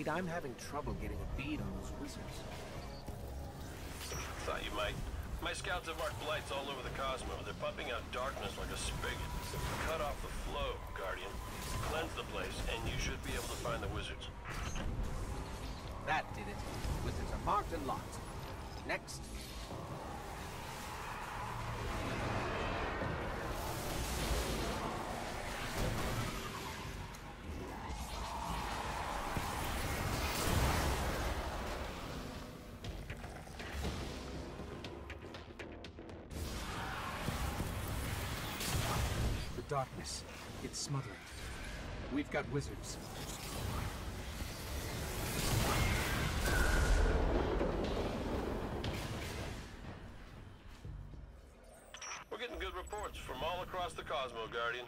afraid I'm having trouble getting a bead on those wizards. Thought you might. My scouts have marked blights all over the Cosmo. They're pumping out darkness like a spigot. Cut off the flow, Guardian. Cleanse the place, and you should be able to find the wizards. That did it. Wizards are marked and locked. Next. Darkness. It's smothering. We've got wizards. We're getting good reports from all across the Cosmo, Guardian.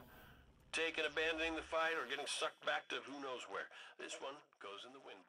Taken abandoning the fight or getting sucked back to who knows where. This one goes in the wind.